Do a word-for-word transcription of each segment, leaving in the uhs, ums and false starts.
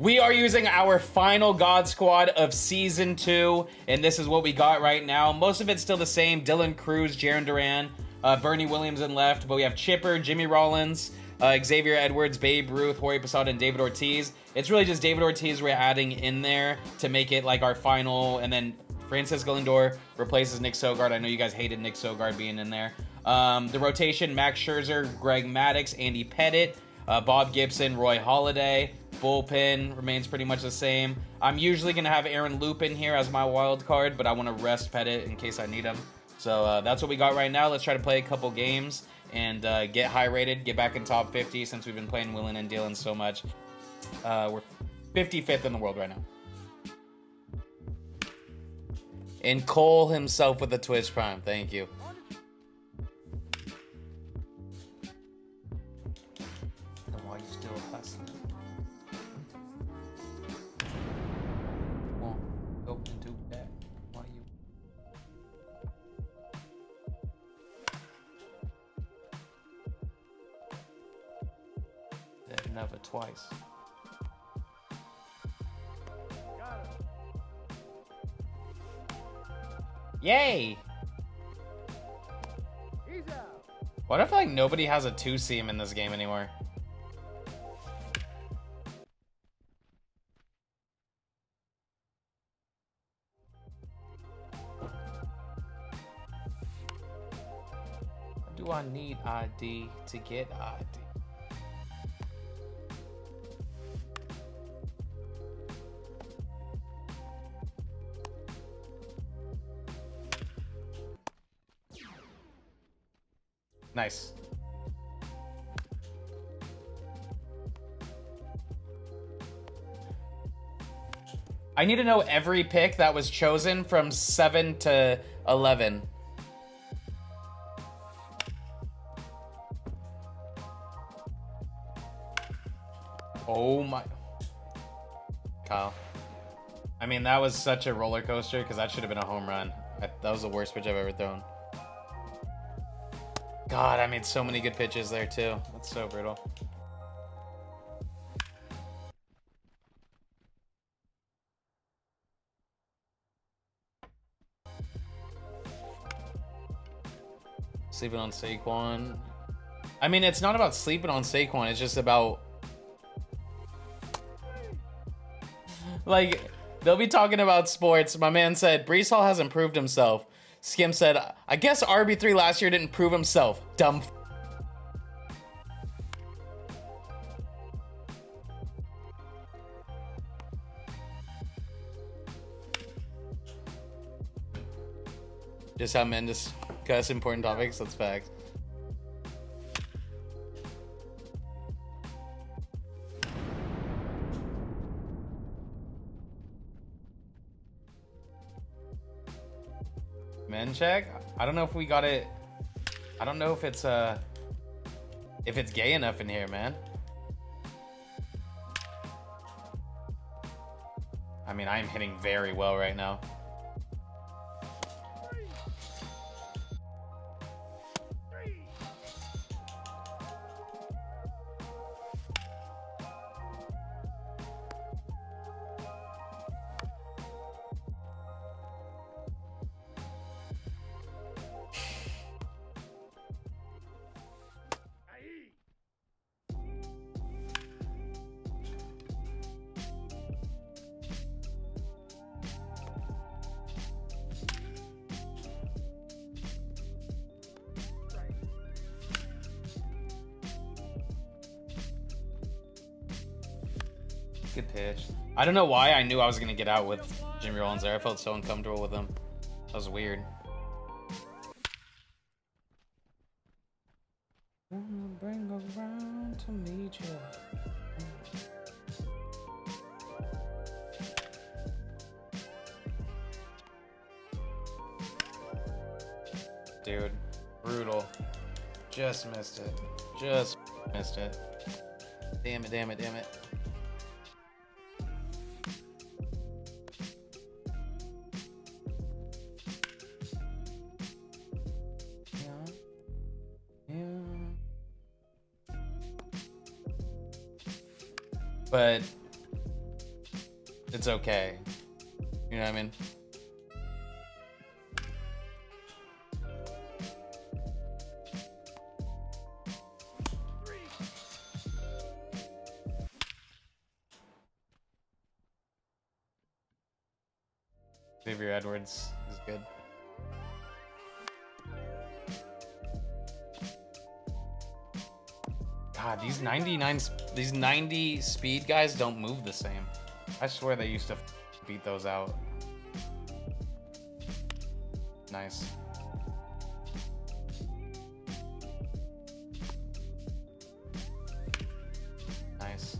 We are using our final God Squad of Season two, and this is what we got right now. Most of it's still the same. Dylan Cruz, Jaron Duran, uh, Bernie Williams in left, but we have Chipper, Jimmy Rollins, uh, Xavier Edwards, Babe Ruth, Jorge Posada, and David Ortiz. It's really just David Ortiz we're adding in there to make it like our final, and then Francisco Lindor replaces Nick Sogard. I know you guys hated Nick Sogard being in there. Um, the rotation, Max Scherzer, Greg Maddox, Andy Pettit, uh, Bob Gibson, Roy Holiday. Bullpen remains pretty much the same. I'm usually going to have Aaron Loop in here as my wild card, but I want to rest Pettit in case I need him. So uh, that's what we got right now. Let's try to play a couple games and uh, get high rated, get back in top fifty since we've been playing Willen and Dylan so much. Uh, we're fifty-fifth in the world right now. And Cole himself with the Twitch Prime. Thank you. Twice. Yay! He's out. Why do I feel like nobody has a two seam in this game anymore? Do I need I D to get I D? Nice. I need to know every pick that was chosen from seven to eleven. Oh my. Kyle. I mean, that was such a roller coaster because that should have been a home run. That was the worst pitch I've ever thrown. God, I made so many good pitches there, too. That's so brutal. Sleeping on Saquon. I mean, it's not about sleeping on Saquon. It's just about... Like, they'll be talking about sports. My man said, Breece Hall has improved himself. Skim said, I guess R B three last year didn't prove himself. Dumb f Just how men discuss important topics, that's facts. Men check? I don't know if we got it. I don't know if it's uh if it's gay enough in here, man. I mean, I'm hitting very well right now. Pitch. I don't know why I knew I was gonna get out with Jimmy Rollins there. I felt so uncomfortable with him. That was weird. Bring around to meet you. Dude, brutal. Just missed it. Just missed it. Damn it, damn it, damn it. But it's okay. You know what I mean? Xavier Edwards is good. God, these ninety-nine, these ninety speed guys don't move the same. I swear they used to beat those out. Nice. Nice.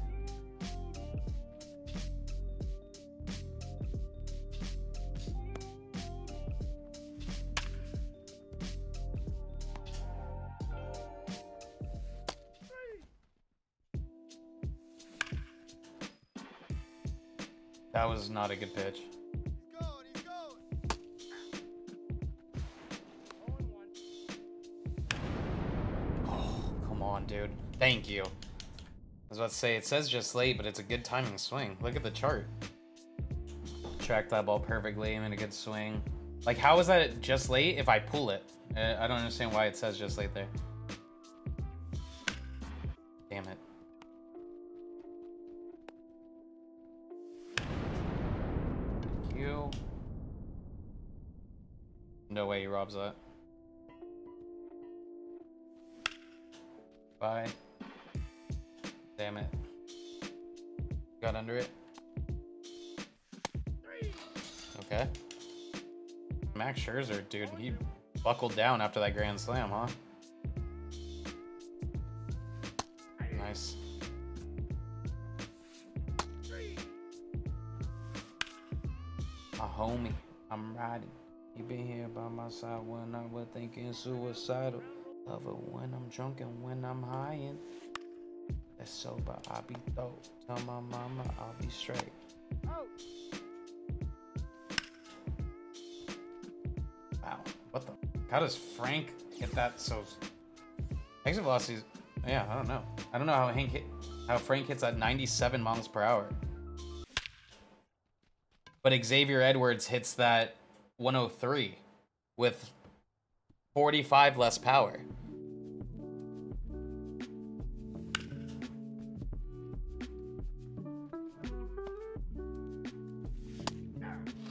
That was not a good pitch. He's going, he's going. Oh, come on, dude. Thank you. I was about to say, it says just late, but it's a good timing swing. Look at the chart. Tracked that ball perfectly. I'm in a good swing. Like, how is that just late if I pull it? I don't understand why it says just late there. Damn it. No way he robs that. Bye. Damn it. Got under it. Okay. Max Scherzer, dude, he buckled down after that grand slam, huh? Nice. My homie, I'm riding. You been here by my side when I was thinking suicidal. Love it when I'm drunk and when I'm high and that's sober, I be dope. Tell my mama I'll be straight. Oh. Wow, what the? How does Frank get that so? Exit velocities? Yeah, I don't know. I don't know how Hank hit, how Frank hits at ninety-seven miles per hour. But Xavier Edwards hits that one oh three with forty-five less power.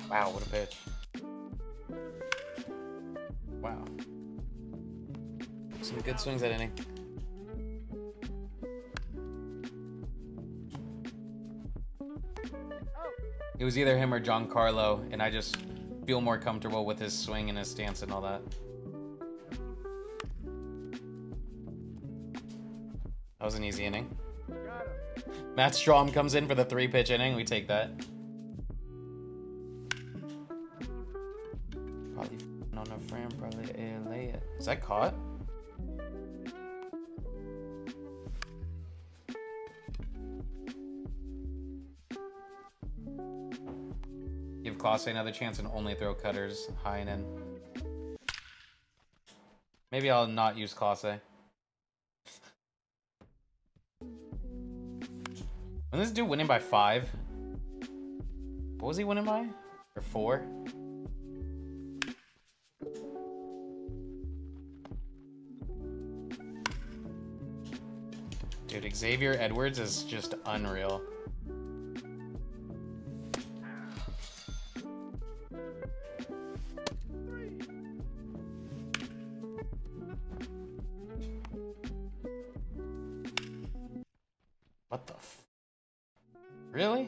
Wow, what a pitch. Wow. Some good swings at inning. It was either him or Giancarlo, and I just feel more comfortable with his swing and his stance and all that. That was an easy inning. Matt Strom comes in for the three pitch inning. We take that. Probably on a frame, probably lay it. Is that caught? Give Klasse another chance and only throw cutters high and in. Maybe I'll not use Klasse. When this dude winning by five, what was he winning by? Or four? Dude, Xavier Edwards is just unreal. Really?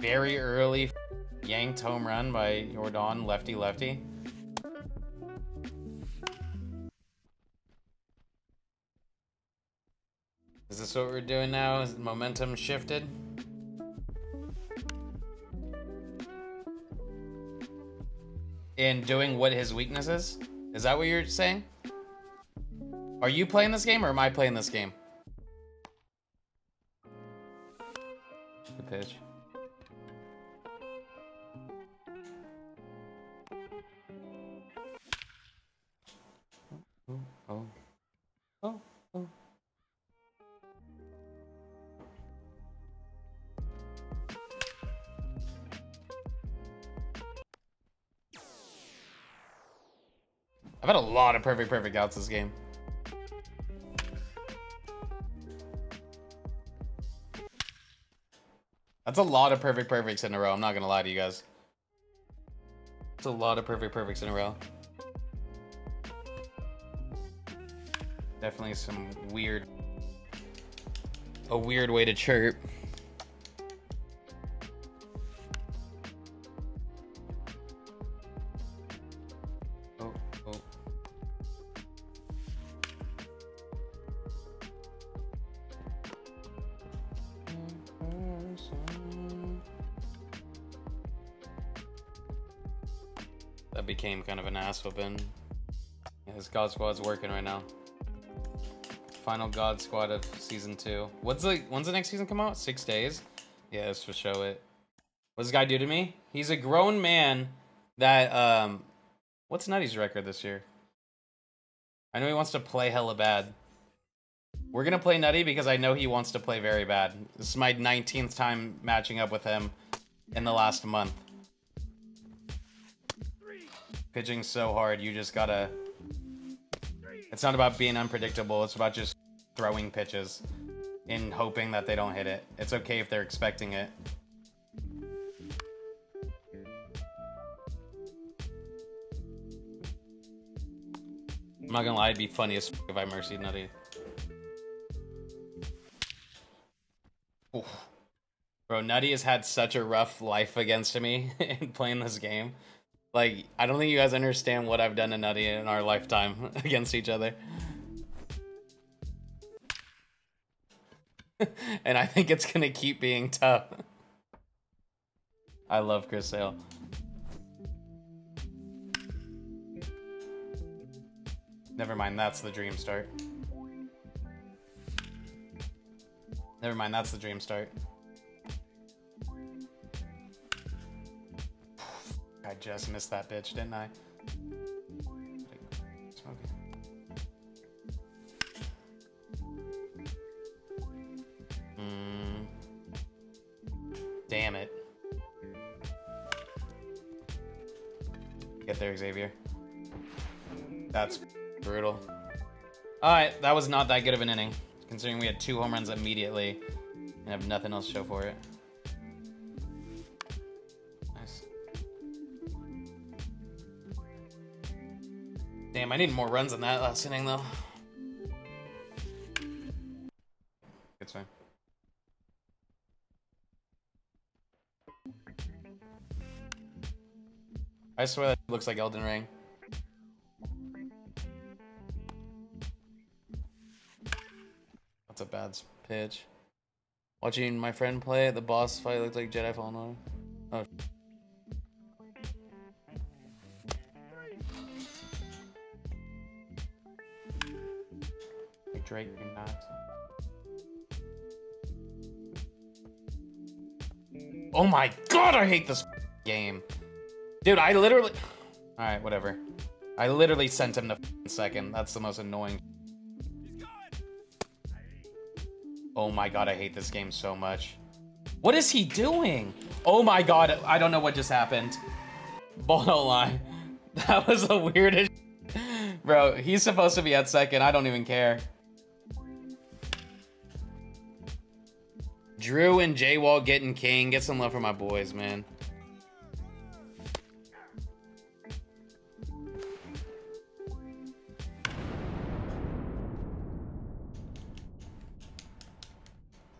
Very early yanked home run by Jordan, lefty lefty. Is this what we're doing now? Is momentum shifted? In doing what his weakness is? Is that what you're saying? Are you playing this game or am I playing this game? Pitch. Oh, oh, oh, oh. I've had a lot of perfect, perfect outs this game. That's a lot of perfect perfects in a row. I'm not going to lie to you guys. It's a lot of perfect perfects in a row. Definitely some weird, a weird way to chirp. Became kind of an ass whooping. Yeah, this God Squad's working right now. Final God Squad of season two. What's the when's the next season come out? Six days? Yeah, that's for show it. What's this guy do to me? He's a grown man that um what's Nutty's record this year? I know he wants to play hella bad. We're gonna play Nutty because I know he wants to play very bad. This is my nineteenth time matching up with him in the last month. Pitching so hard, you just gotta. It's not about being unpredictable. It's about just throwing pitches and hoping that they don't hit it. It's okay if they're expecting it. I'm not gonna lie, it'd be funny as f if I mercied Nutty. Oof. Bro, Nutty has had such a rough life against me in playing this game. Like, I don't think you guys understand what I've done to Nutty in our lifetime against each other. And I think it's gonna keep being tough. I love Chris Sale. Never mind, that's the dream start. Never mind, that's the dream start. I just missed that bitch, didn't I? Mm. Damn it. Get there, Xavier. That's brutal. All right, that was not that good of an inning, considering we had two home runs immediately and have nothing else to show for it. Damn, I need more runs than that last inning, though. Good swing. I swear that looks like Elden Ring. That's a bad pitch. Watching my friend play at the boss fight looked like Jedi Fallen Order. Oh, shit. Drake, you're not. Oh my god, I hate this game. Dude, I literally... Alright, whatever. I literally sent him the second. That's the most annoying. Oh my god, I hate this game so much. What is he doing? Oh my god, I don't know what just happened. Ball don't lie. That was the weirdest... Bro, he's supposed to be at second. I don't even care. Drew and J-Wall getting king. Get some love for my boys, man.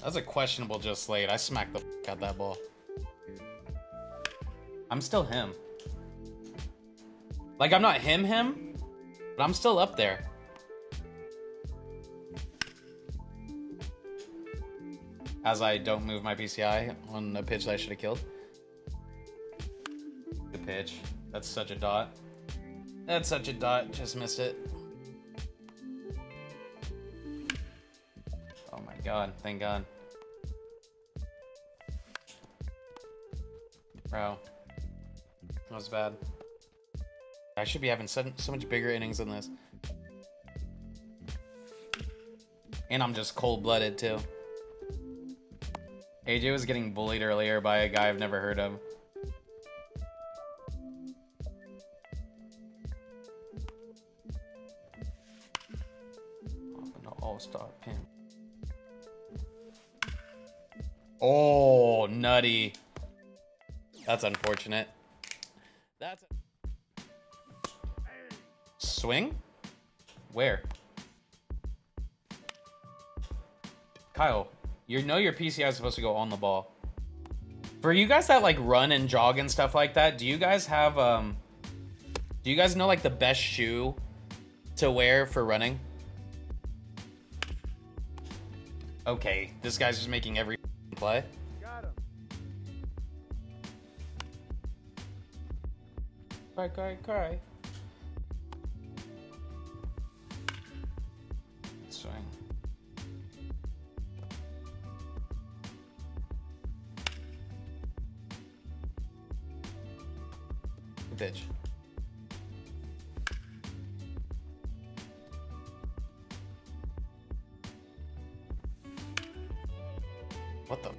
That's a questionable just slate. I smacked the f*** out that ball. I'm still him. Like, I'm not him him, but I'm still up there. As I don't move my P C I on a pitch that I should have killed. Good pitch. That's such a dot. That's such a dot. Just missed it. Oh my god. Thank god. Bro. That was bad. I should be having so much bigger innings than this. And I'm just cold-blooded too. A J was getting bullied earlier by a guy I've never heard of. all-star pin. Oh, Nutty. That's unfortunate. That's a swing? Where? Kyle, you know your P C I is supposed to go on the ball. For you guys that like run and jog and stuff like that, do you guys have um do you guys know like the best shoe to wear for running? Okay, this guy's just making every play. Got him. Cry, cry, cry. Swing. Bitch. What the?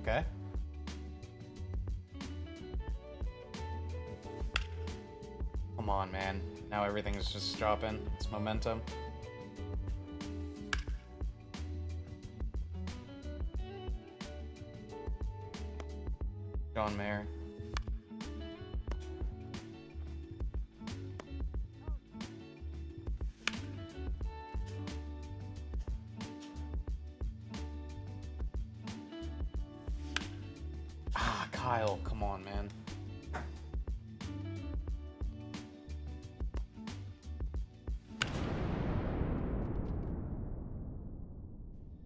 Okay. Come on, man. Now everything's just dropping. It's momentum. John Mayer. Kyle, come on, man.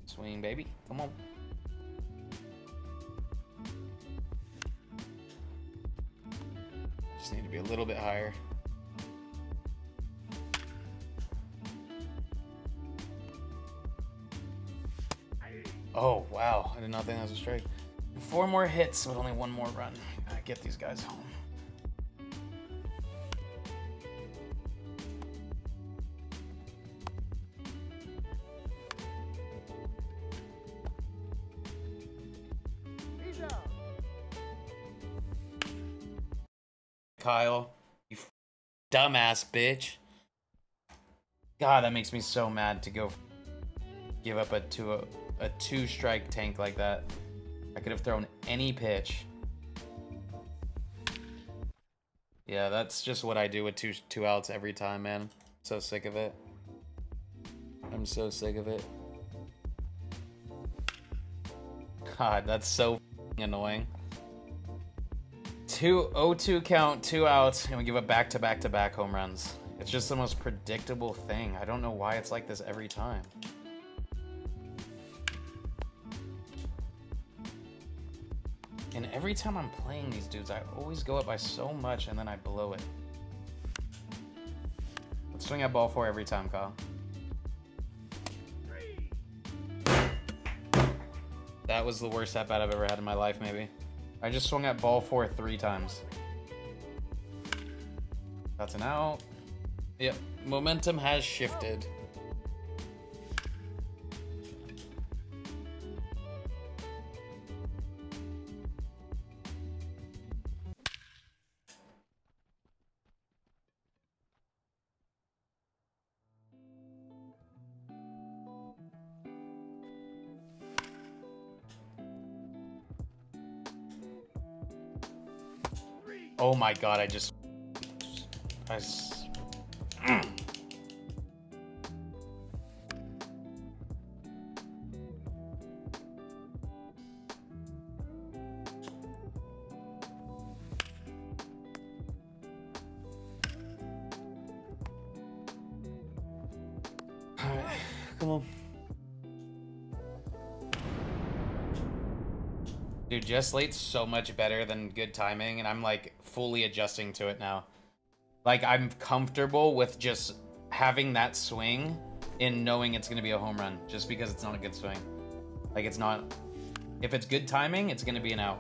Swing, baby. Come on. Just need to be a little bit higher. Oh, wow. I did not think that was a strike. Four more hits with only one more run. Gotta get these guys home. He's out. Kyle, you f dumbass bitch. God, that makes me so mad to go f give up a two a, a two strike tank like that. I could have thrown any pitch. Yeah, that's just what I do with two two outs every time, man. So sick of it. I'm so sick of it. God, that's so annoying. two oh two count, two outs, and we give up back-to-back-to-back home runs. It's just the most predictable thing. I don't know why it's like this every time. And every time I'm playing these dudes, I always go up by so much and then I blow it. Let's swing at ball four every time, Kyle. Three. That was the worst at bat I've ever had in my life, maybe. I just swung at ball four three times. That's an out. Yep, momentum has shifted. Oh my god, I just... I... Mm. Alright, come on. Dude, just late's so much better than good timing, and I'm like fully adjusting to it now. Like, I'm comfortable with just having that swing and knowing it's going to be a home run just because it's not a good swing. Like, it's not... If it's good timing, it's going to be an out.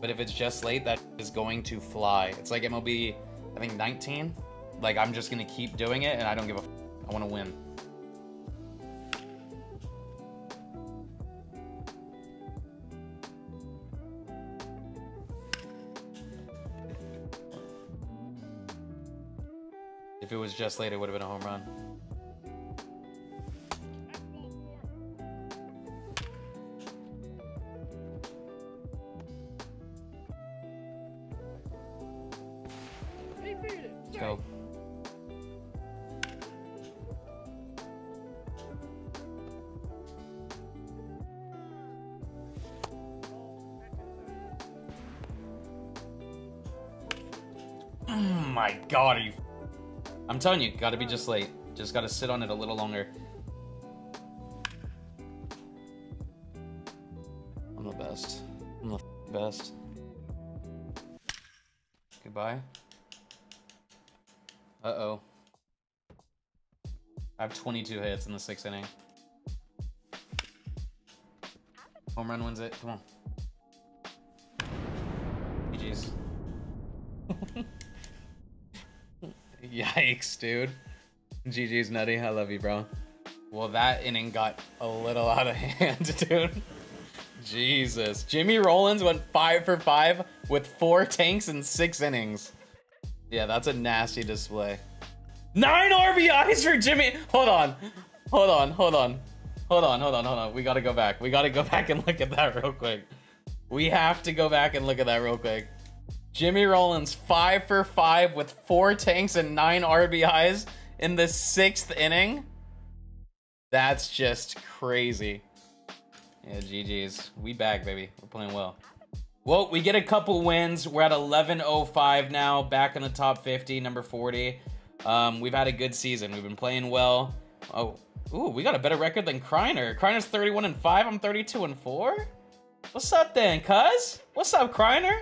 But if it's just late, that is going to fly. It's like M L B, I think, nineteen. Like, I'm just going to keep doing it, and I don't give a f***. I want to win. If it was just late, it would have been a home run. go. Oh my god, are you... I'm telling you, gotta be just late. Just gotta sit on it a little longer. I'm the best. I'm the best. Goodbye. Uh-oh. I have twenty-two hits in the sixth inning. Home run wins it. Come on. G G's. Yikes, dude. G G's Nutty. I love you, bro. Well, that inning got a little out of hand, dude. Jesus. Jimmy Rollins went five for five with four tanks in six innings. Yeah, that's a nasty display. Nine R B Is for Jimmy. Hold on. Hold on. Hold on. Hold on. Hold on. Hold on. We got to go back. We got to go back and look at that real quick. We have to go back and look at that real quick. Jimmy Rollins, five for five with four tanks and nine R B Is in the sixth inning. That's just crazy. Yeah, G G's. We back, baby. We're playing well. Well, we get a couple wins. We're at eleven oh five now, back in the top fifty, number forty. Um, we've had a good season. We've been playing well. Oh, ooh, we got a better record than Kreiner. Kreiner's thirty-one and five. I'm thirty-two and four. What's up then, cuz? What's up, Kreiner?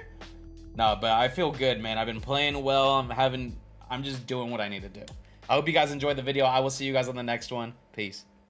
No, but I feel good, man. I've been playing well. I'm having, I'm just doing what I need to do. I hope you guys enjoyed the video. I will see you guys on the next one. Peace.